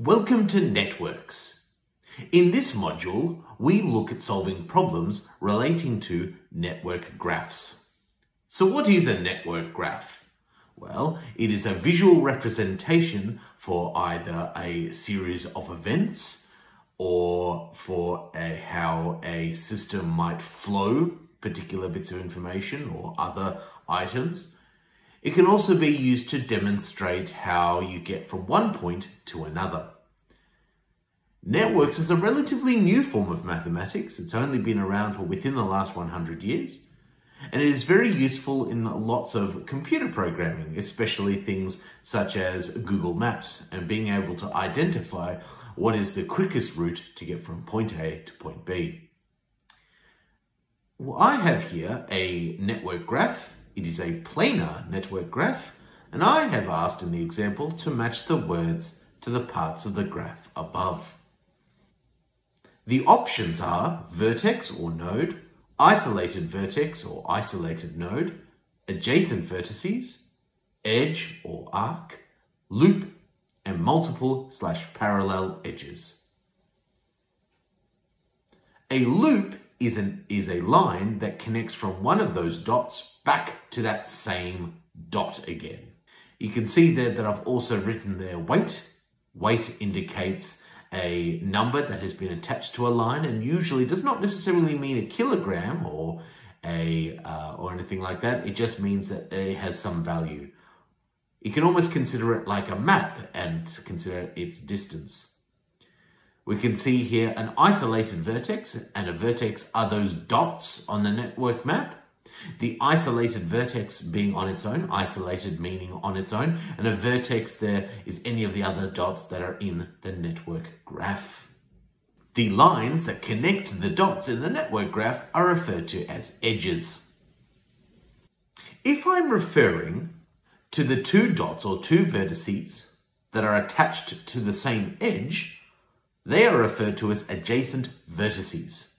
Welcome to Networks. In this module, we look at solving problems relating to network graphs. So what is a network graph? Well, it is a visual representation for either a series of events or for how a system might flow particular bits of information or other items. It can also be used to demonstrate how you get from one point to another. Networks is a relatively new form of mathematics. It's only been around for within the last 100 years. And it is very useful in lots of computer programming, especially things such as Google Maps and being able to identify what is the quickest route to get from point A to point B. Well, I have here a network graph. It is a planar network graph, and I have asked in the example to match the words to the parts of the graph above. The options are vertex or node, isolated vertex or isolated node, adjacent vertices, edge or arc, loop, and multiple/parallel edges. A loop is a line that connects from one of those dots back to that same dot again. You can see there that I've also written there weight. Weight indicates a number that has been attached to a line and usually does not necessarily mean a kilogram or anything like that. It just means that it has some value. You can almost consider it like a map and consider its distance. We can see here an isolated vertex, and a vertex are those dots on the network map. The isolated vertex being on its own, isolated meaning on its own, and a vertex there is any of the other dots that are in the network graph. The lines that connect the dots in the network graph are referred to as edges. If I'm referring to the two dots or two vertices that are attached to the same edge, they are referred to as adjacent vertices.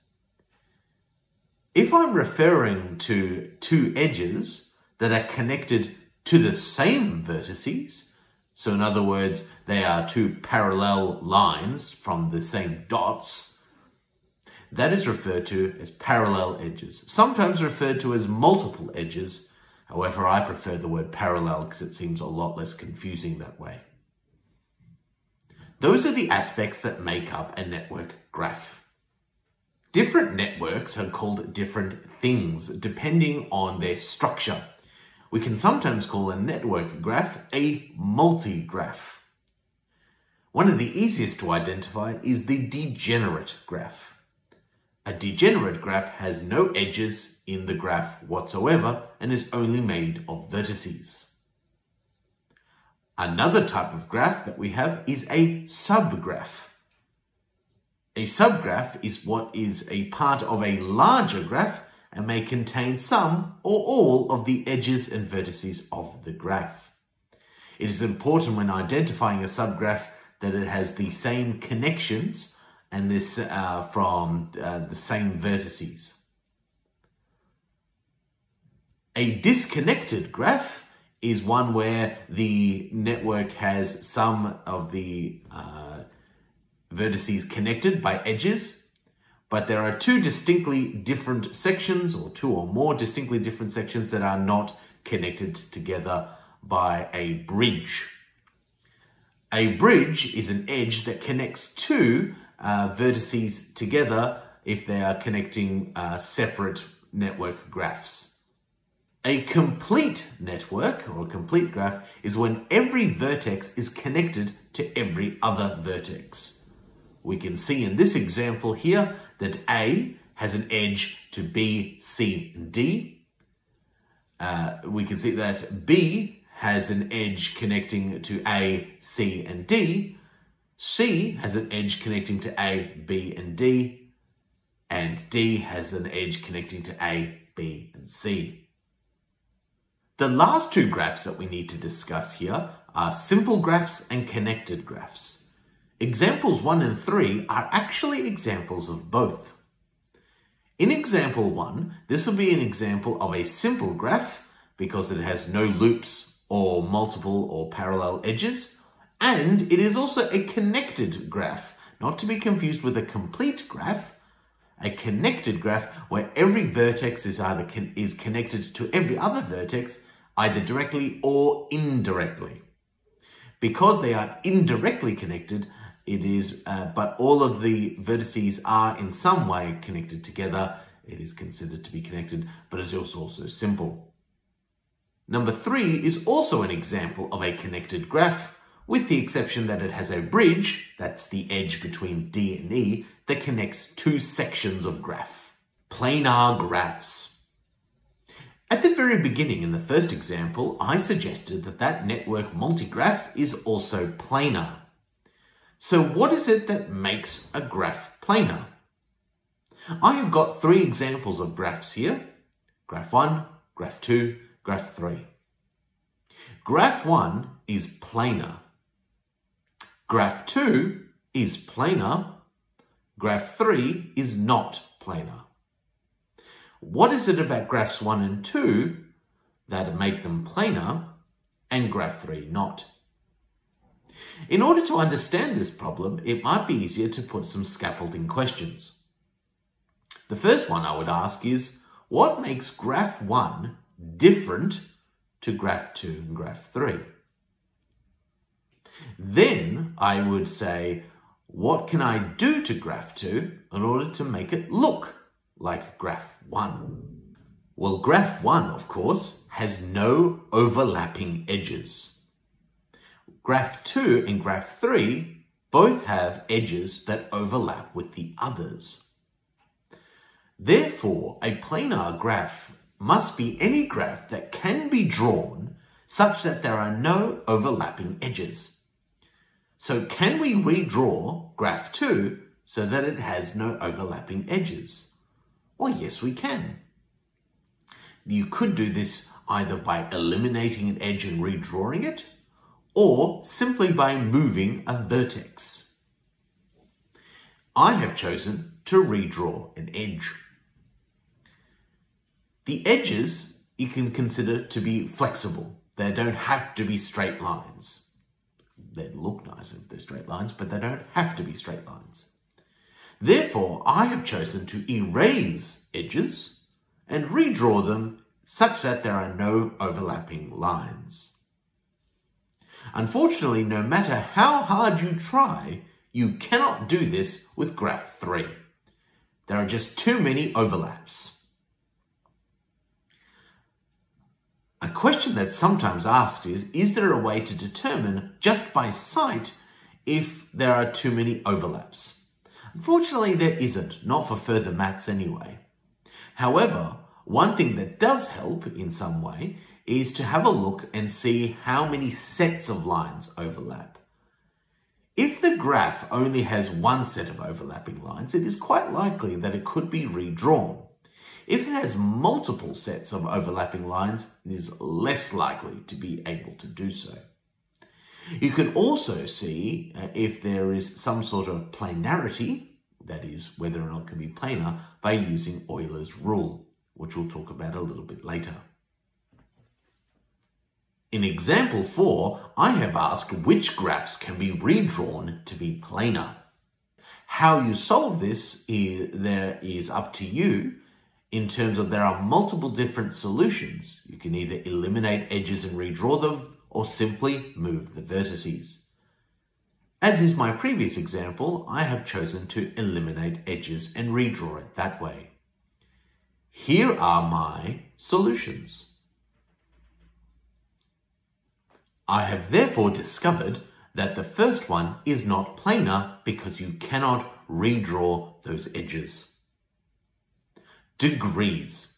If I'm referring to two edges that are connected to the same vertices, so in other words, they are two parallel lines from the same dots, that is referred to as parallel edges, sometimes referred to as multiple edges. However, I prefer the word parallel because it seems a lot less confusing that way. Those are the aspects that make up a network graph. Different networks are called different things depending on their structure. We can sometimes call a network graph a multigraph. One of the easiest to identify is the degenerate graph. A degenerate graph has no edges in the graph whatsoever and is only made of vertices. Another type of graph that we have is a subgraph. A subgraph is what is a part of a larger graph and may contain some or all of the edges and vertices of the graph. It is important when identifying a subgraph that it has the same connections and this the same vertices. A disconnected graph is one where the network has some of the vertices connected by edges, but there are two distinctly different sections or two or more distinctly different sections that are not connected together by a bridge. A bridge is an edge that connects two vertices together if they are connecting separate network graphs. A complete network, or a complete graph, is when every vertex is connected to every other vertex. We can see in this example here that A has an edge to B, C, and D. We can see that B has an edge connecting to A, C, and D. C has an edge connecting to A, B, and D. And D has an edge connecting to A, B, and C. The last two graphs that we need to discuss here are simple graphs and connected graphs. Examples 1 and 3 are actually examples of both. In example 1, this will be an example of a simple graph because it has no loops or multiple or parallel edges, and it is also a connected graph, not to be confused with a complete graph. A connected graph where every vertex is either connected to every other vertex, either directly or indirectly. Because they are indirectly connected, it is, but all of the vertices are in some way connected together. It is considered to be connected, but it is also simple. Number 3 is also an example of a connected graph, with the exception that it has a bridge, that's the edge between D and E, that connects two sections of graph. Planar graphs. At the very beginning in the first example, I suggested that that network multigraph is also planar. So what is it that makes a graph planar? I have got 3 examples of graphs here. Graph 1, graph 2, graph 3. Graph 1 is planar. Graph 2 is planar, graph 3 is not planar. What is it about graphs 1 and 2 that make them planar and graph 3 not? In order to understand this problem, it might be easier to put some scaffolding questions. The first one I would ask is, what makes graph 1 different to graph 2 and graph 3? Then I would say, what can I do to graph 2 in order to make it look like graph 1? Well, graph 1, of course, has no overlapping edges. Graph 2 and graph 3 both have edges that overlap with the others. Therefore, a planar graph must be any graph that can be drawn such that there are no overlapping edges. So can we redraw graph 2 so that it has no overlapping edges? Well, yes, we can. You could do this either by eliminating an edge and redrawing it, or simply by moving a vertex. I have chosen to redraw an edge. The edges you can consider to be flexible. They don't have to be straight lines. They look nice if they're straight lines, but they don't have to be straight lines. Therefore, I have chosen to erase edges and redraw them such that there are no overlapping lines. Unfortunately, no matter how hard you try, you cannot do this with graph 3. There are just too many overlaps. A question that's sometimes asked is there a way to determine just by sight if there are too many overlaps? Unfortunately, there isn't, not for further maths anyway. However, one thing that does help in some way is to have a look and see how many sets of lines overlap. If the graph only has one set of overlapping lines, it is quite likely that it could be redrawn. If it has multiple sets of overlapping lines, it is less likely to be able to do so. You can also see if there is some sort of planarity, that is, whether or not it can be planar, by using Euler's rule, which we'll talk about a little bit later. In example 4, I have asked which graphs can be redrawn to be planar. How you solve this is up to you. In terms of there are multiple different solutions, you can either eliminate edges and redraw them or simply move the vertices. As is my previous example, I have chosen to eliminate edges and redraw it that way. Here are my solutions. I have therefore discovered that the first one is not planar because you cannot redraw those edges. Degrees.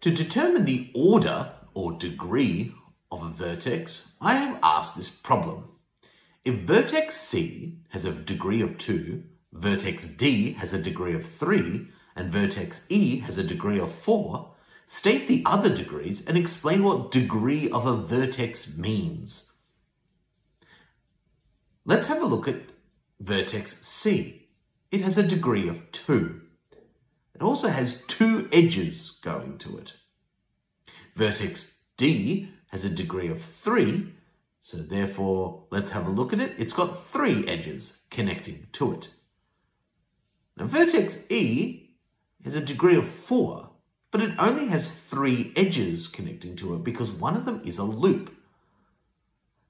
To determine the order or degree of a vertex, I have asked this problem. If vertex C has a degree of 2, vertex D has a degree of 3, and vertex E has a degree of 4, state the other degrees and explain what degree of a vertex means. Let's have a look at vertex C. It has a degree of 2. It also has 2 edges going to it. Vertex D has a degree of 3, So therefore, let's have a look at it. It's got three edges connecting to it. Now, vertex E has a degree of 4, but it only has 3 edges connecting to it because one of them is a loop.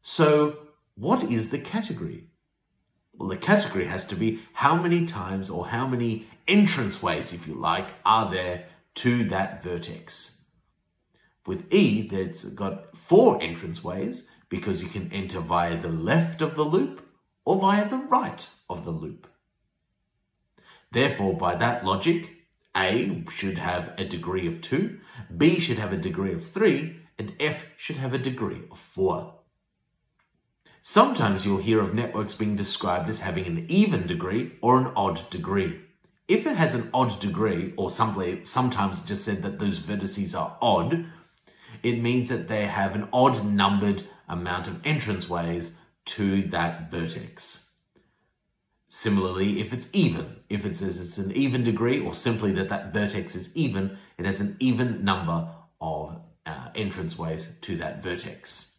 So what is the category? Well, the category has to be how many times or how many entranceways, if you like, are there to that vertex. With E, that's got 4 entranceways because you can enter via the left of the loop or via the right of the loop. Therefore, by that logic, A should have a degree of 2, B should have a degree of 3, and F should have a degree of 4. Sometimes you'll hear of networks being described as having an even degree or an odd degree. If it has an odd degree, or sometimes it's just said that those vertices are odd, it means that they have an odd numbered amount of entranceways to that vertex. Similarly, if it's even, if it says it's an even degree or simply that that vertex is even, it has an even number of entranceways to that vertex.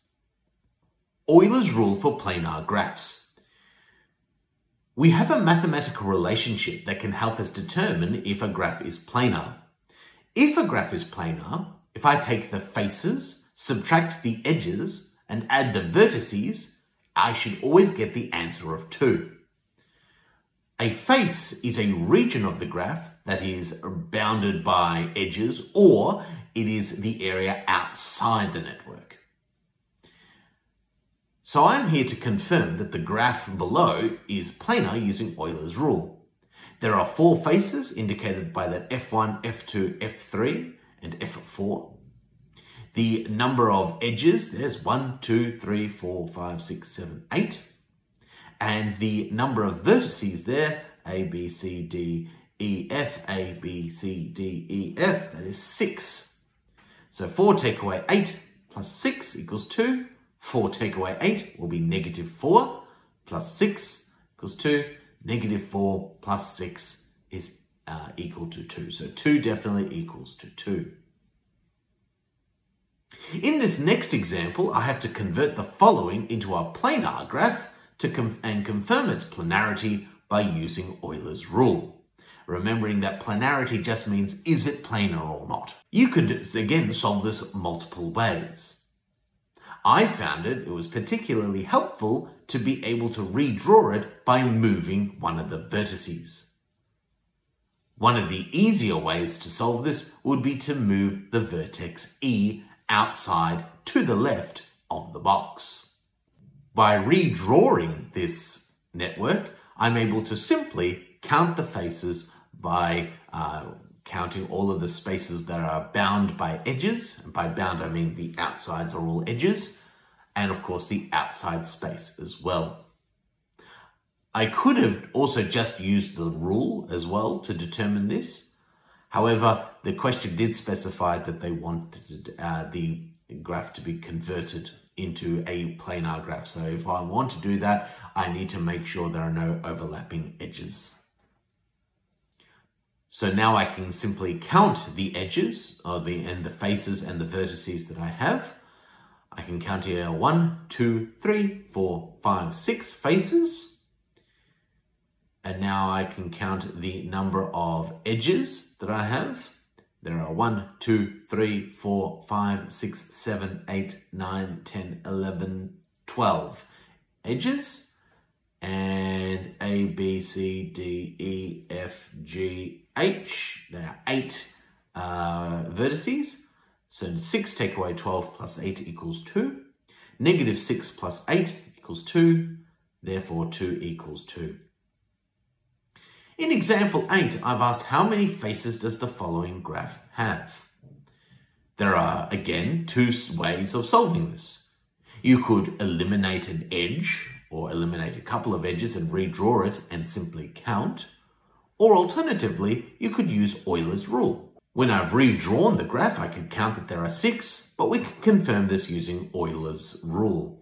Euler's rule for planar graphs. We have a mathematical relationship that can help us determine if a graph is planar. If a graph is planar, if I take the faces, subtract the edges, and add the vertices, I should always get the answer of 2. A face is a region of the graph that is bounded by edges, or it is the area outside the network. So I'm here to confirm that the graph below is planar using Euler's rule. There are 4 faces indicated by that f1, f2, f3, and f4. The number of edges, there's 1, 2, 3, 4, 5, 6, 7, 8. And the number of vertices there, A, B, C, D, E, F, A, B, C, D, E, F, that is 6. So 4 take away 8 plus 6 equals 2. 4 take away 8 will be negative 4 plus 6 equals 2. Negative 4 plus 6 is equal to 2. So 2 definitely equals to 2. In this next example, I have to convert the following into a planar graph and confirm its planarity by using Euler's rule. Remembering that planarity just means, is it planar or not? You could, again, solve this multiple ways. I found it was particularly helpful to be able to redraw it by moving one of the vertices. One of the easier ways to solve this would be to move the vertex E outside to the left of the box. By redrawing this network, I'm able to simply count the faces by counting all of the spaces that are bound by edges. And by bound, I mean the outsides are all edges, and of course the outside space as well. I could have also just used the rule as well to determine this. However, the question did specify that they wanted the graph to be converted into a planar graph. So if I want to do that, I need to make sure there are no overlapping edges. So now I can simply count the edges and the faces and the vertices that I have. I can count here 1, 2, 3, 4, 5, 6 faces. And now I can count the number of edges that I have. There are 1, 2, 3, 4, 5, 6, 7, 8, 9, 10, 11, 12 edges. And A, B, C, D, E, F, G, H. There are 8 vertices. So 6 take away 12 plus 8 equals 2. Negative 6 plus 8 equals 2. Therefore 2 equals 2. In example 8, I've asked how many faces does the following graph have? There are, again, 2 ways of solving this. You could eliminate an edge, or eliminate a couple of edges and redraw it and simply count. Or alternatively, you could use Euler's rule. When I've redrawn the graph, I can count that there are 6, but we can confirm this using Euler's rule.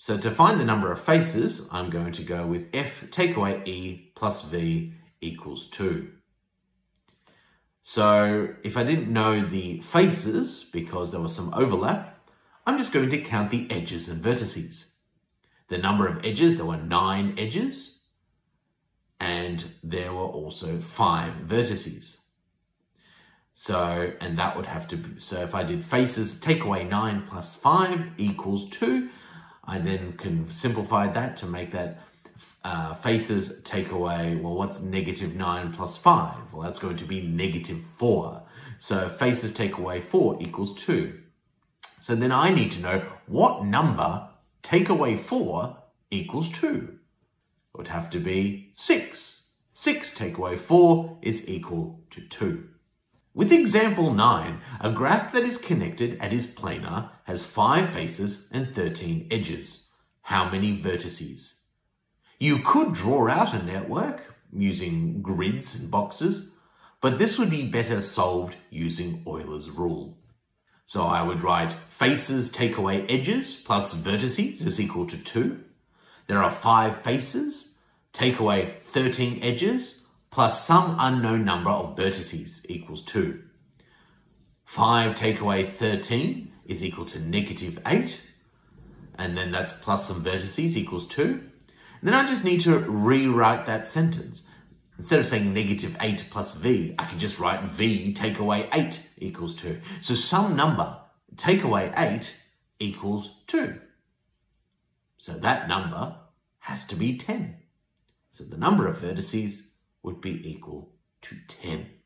So to find the number of faces, I'm going to go with F take away E plus V equals 2. So if I didn't know the faces because there was some overlap, I'm just going to count the edges and vertices. The number of edges, there were 9 edges, and there were also 5 vertices. So, and that would have to be, so if I did faces, take away 9 plus 5 equals 2. I then can simplify that to make that faces take away, well, what's negative 9 plus 5? Well, that's going to be negative 4. So faces take away 4 equals 2. So then I need to know what number take away 4 equals 2. It would have to be 6. 6 take away 4 is equal to 2. With example 9, a graph that is connected at its planar has 5 faces and 13 edges. How many vertices? You could draw out a network using grids and boxes, but this would be better solved using Euler's rule. So I would write faces take away edges plus vertices is equal to 2. There are 5 faces, take away 13 edges, plus some unknown number of vertices equals 2. 5 take away 13 is equal to negative 8. And then that's plus some vertices equals 2. And then I just need to rewrite that sentence. Instead of saying negative 8 plus v, I can just write v take away 8 equals 2. So some number take away 8 equals 2. So that number has to be 10. So the number of vertices would be equal to 10.